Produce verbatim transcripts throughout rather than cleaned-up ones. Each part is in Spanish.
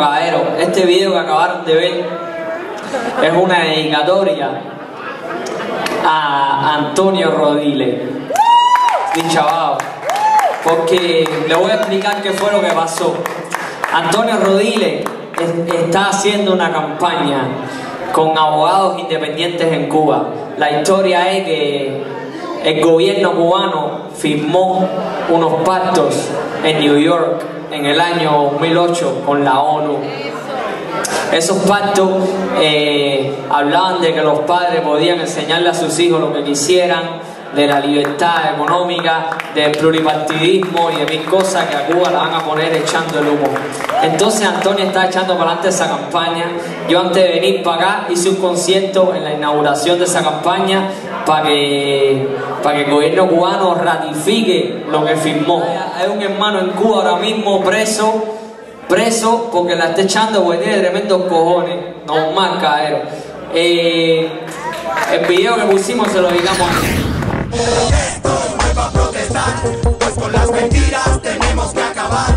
Cocadero. Este video que acabaron de ver es una dedicatoria a Antonio Rodiles, mi chaval, porque le voy a explicar qué fue lo que pasó. Antonio Rodiles está haciendo una campaña con abogados independientes en Cuba. La historia es que el gobierno cubano firmó unos pactos en New York en el año dos mil ocho con la ONU. Esos pactos eh, hablaban de que los padres podían enseñarle a sus hijos lo que quisieran, de la libertad económica, del pluripartidismo y de mil cosas que a Cuba la van a poner echando el humo. Entonces Antonio está echando para adelante esa campaña. Yo antes de venir para acá hice un concierto en la inauguración de esa campaña para que, para que el gobierno cubano ratifique lo que firmó. Hay un hermano en Cuba ahora mismo preso, preso porque la está echando porque tiene tremendos cojones, no más caer. Eh, el video que pusimos se lo dedicamos a él. Esto no es para protestar, pues con las mentiras tenemos que acabar.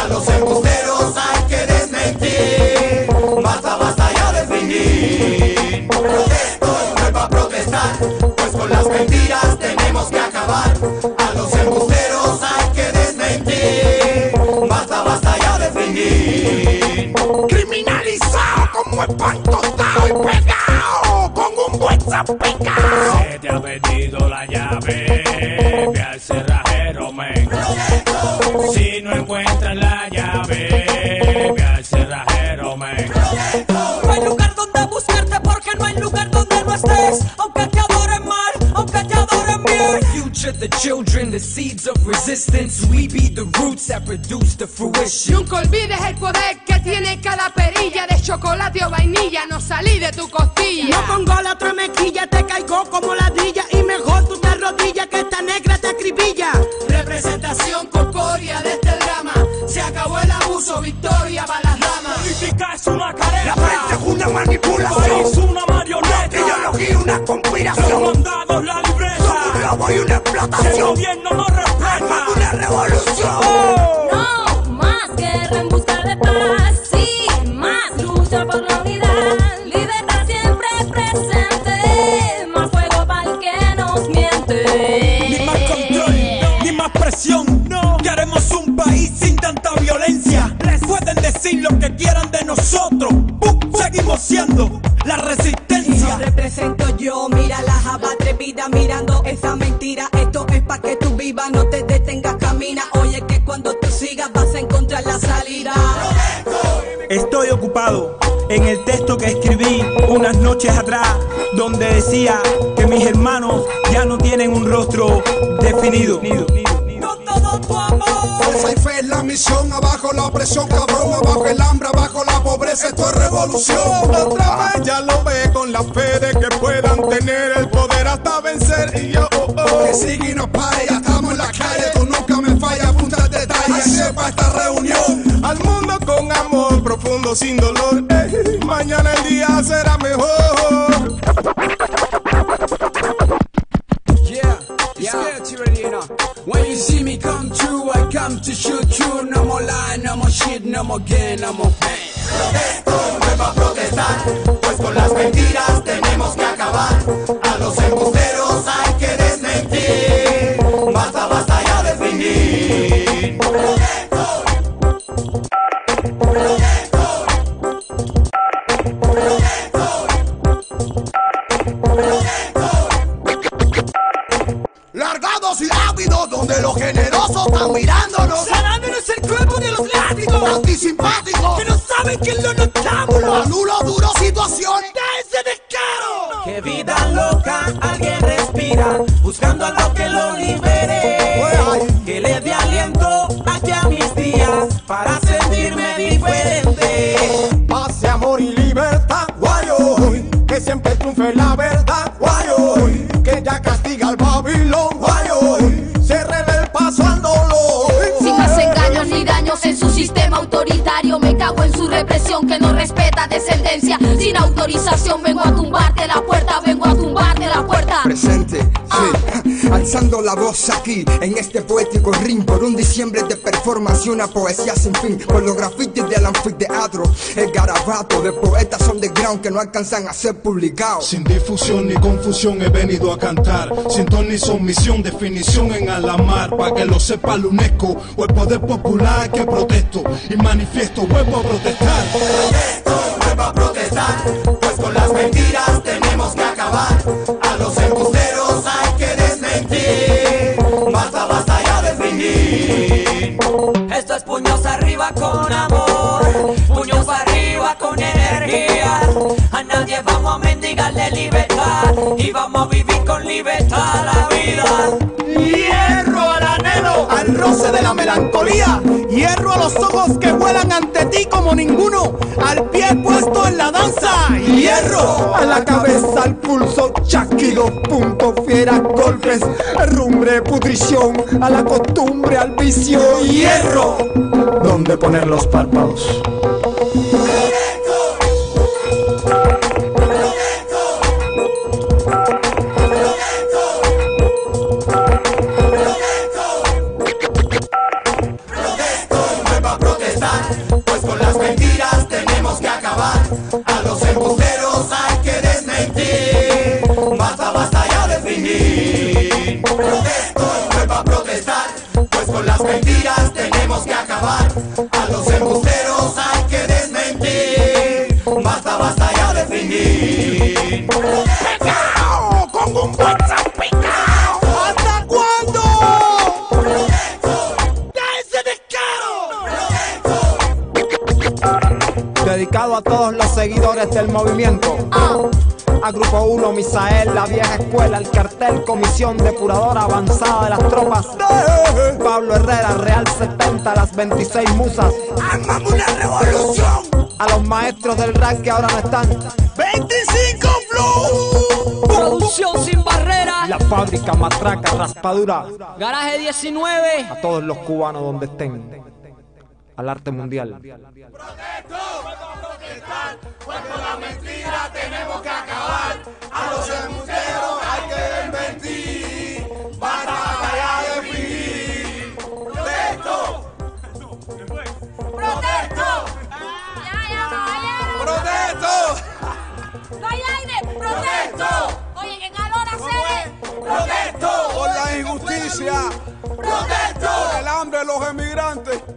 A los embusteros hay que desmentir, basta, basta ya de fingir. Esto no es para protestar, pues con las mentiras tenemos que acabar. A los embusteros hay que desmentir, basta, basta ya de fingir. Criminalizado como espantostado y pegado con un buen zapecao. Se te ha metido la llave, ve al cerrajero, men. Si no encuentras la llave, ve al cerrajero, men. No hay lugar donde buscarte porque no hay lugar donde no estés. Aunque te adoren mal, aunque te adoren bien. Future, the children, the seeds of resistance. We be the roots that produce the fruition. Nunca olvides el poder que tiene cada perilla de chocolate o vainilla. No salí de tu costilla. No pongo la tramequilla, te caigo como ladrilla. Y mejor tú te arrodillas que esta negra te acribilla. Representación corpórea de este drama. Se acabó el abuso, victoria para las damas. Política es una careta. La prensa es una manipulación. Es una marioneta. La ideología una conspiración. Los mandados la libreta. Son un robo y una explotación. El gobierno no respeta. Arma una revolución. Oh. No más guerra en busca de paz. Por la unidad, libertad siempre presente, más fuego para el que nos miente. Ni más control, ni más presión, no. Queremos un país sin tanta violencia. Les pueden decir lo que quieran de nosotros. ¡Bum! Seguimos siendo la resistencia. Y represento yo, mira la java atrevida mirando esa mentira. Esto es para que tú vivas, no te detengas, camina. Oye, que cuando tú sigas vas a encontrar la salida. Estoy ocupado en el texto que escribí unas noches atrás, donde decía que mis hermanos ya no tienen un rostro definido. Con todo tu amor. Fuerza y fe es la misión, abajo la opresión, cabrón, abajo el hambre, abajo la pobreza, esto es revolución. La trama ya lo ve con la fe de que puedan tener el poder hasta vencer. Y yo, oh, oh. Que sigue y no pare, ya estamos en la calle, tú nunca me fallas, apunta detalles, sepa esta reunión. Al mundo con amor profundo, sin dolor, eh, mañana el día será mejor. Yeah, yeah, tyranny, you know. When you see me come true, I come to shoot you. No more lie, no more shit, no more gain, no more pain. Protesto, vuelvo a protestar, pues con las mentiras tenemos que acabar. A los embusteros hay que desmentir, basta, basta ya de fingir. Y ávidos, donde los generosos están mirándonos. Salándonos el cuerpo de los plásticos, antisimpáticos, que no saben que lo notámbulos. Anulo duro situación de ese descaro. Qué vida loca, alguien respira, buscando algo que lo libere, bueno, que le dé aliento hacia mis días, para sentirme diferente. Pase, amor y libertad, guayo, que siempre triunfe la verdad, guayo, que ya castiga al Babilón. En su sistema autoritario me cago en su represión que no respeta descendencia. Sin autorización vengo a tumbarte la puerta, vengo a tumbarte la puerta. Presente, sí. alzando la voz aquí, en este poético ring, por un diciembre de performance y una poesía sin fin, por los grafitis del anfiteatro, el garabato de poetas underground que no alcanzan a ser publicados. Sin difusión ni confusión he venido a cantar, sin ton ni sumisión, definición en Alamar, pa' que lo sepa la UNESCO o el Poder Popular, que protesto y manifiesto, vuelvo a protestar. Protesto, vuelvo a protestar, pues con las mentiras tenemos que acabar, a los embusteros hay que desmentir, basta, basta ya de fingir. Esto es puños arriba con amor, puños arriba con energía, a nadie vamos a mendigarle libertad, y vamos a vivir con libertad la vida. Hierro al anhelo, al roce de la melancolía, hierro a los ojos que vuelan ante ti como ninguno, al pie puesto en la danza, hierro a la cabeza, al pulso, chasquidos, puntos, fieras, golpes, rumbre, putrición, a la costumbre, al vicio, hierro, donde poner los párpados. Dedicado a todos los seguidores del movimiento, a Grupo uno, Misael, la vieja escuela, el cartel, comisión depuradora avanzada de las tropas, Pablo Herrera, Real setenta, las veintiséis musas, ¡armamos una revolución! A los maestros del rap que ahora no están, veinticinco Flow, producción sin barrera, la fábrica, matraca, raspadura, Garaje diecinueve, a todos los cubanos donde estén, al arte mundial. Pues con la mentira tenemos que acabar, a los embusteros hay que desmentir, basta allá de fingir. Protesto, protesto, ya, ya, caballero, protesto, no hay aire, protesto, oye, que calor hace, protesto, por la injusticia, protesto, el hambre de los emigrantes.